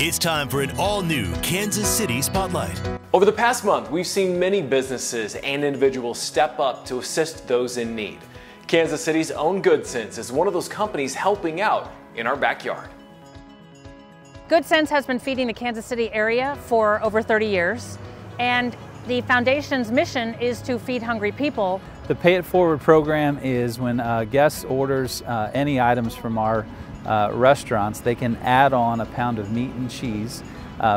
It's time for an all-new Kansas City Spotlight. Over the past month, we've seen many businesses and individuals step up to assist those in need. Kansas City's own GoodCents is one of those companies helping out in our backyard. GoodCents has been feeding the Kansas City area for over 30 years, and the foundation's mission is to feed hungry people. The Pay It Forward program is when a guest orders any items from our restaurants, they can add on a pound of meat and cheese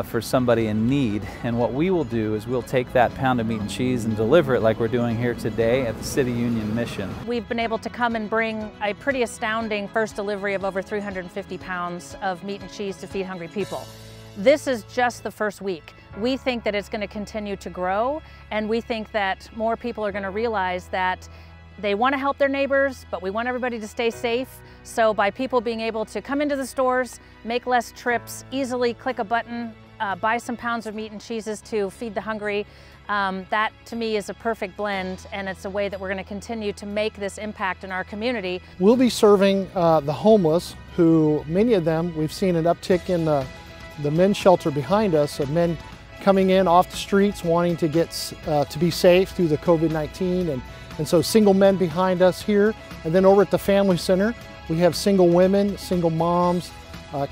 for somebody in need. And what we will do is we'll take that pound of meat and cheese and deliver it like we're doing here today at the City Union Mission. We've been able to come and bring a pretty astounding first delivery of over 350 pounds of meat and cheese to feed hungry people. This is just the first week. We think that it's going to continue to grow, and we think that more people are going to realize that they want to help their neighbors, but we want everybody to stay safe. So by people being able to come into the stores, make less trips, easily click a button, buy some pounds of meat and cheeses to feed the hungry, that to me is a perfect blend, and it's a way that we're going to continue to make this impact in our community. We'll be serving the homeless, who many of them, we've seen an uptick in the men's shelter behind us, of men coming in off the streets wanting to get to be safe through the COVID-19 and so single men behind us here. And then over at the Family Center, we have single women, single moms,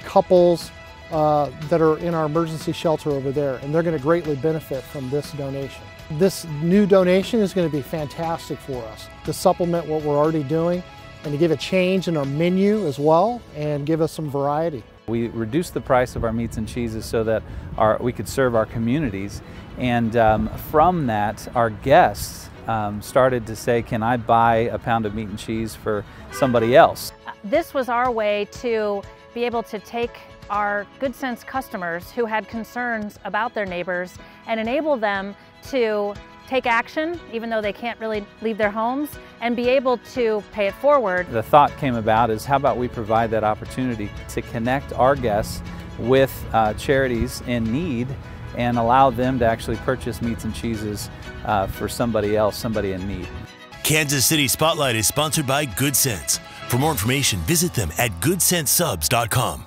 couples that are in our emergency shelter over there, and they're going to greatly benefit from this donation. This new donation is going to be fantastic for us to supplement what we're already doing and to give a change in our menu as well and give us some variety. We reduced the price of our meats and cheeses so that we could serve our communities, and from that our guests started to say, can I buy a pound of meat and cheese for somebody else? This was our way to be able to take our GoodCents customers who had concerns about their neighbors and enable them to take action, even though they can't really leave their homes, and be able to pay it forward. The thought came about is, how about we provide that opportunity to connect our guests with charities in need and allow them to actually purchase meats and cheeses for somebody else, somebody in need. Kansas City Spotlight is sponsored by GoodCents. For more information, visit them at GoodcentsSubs.com.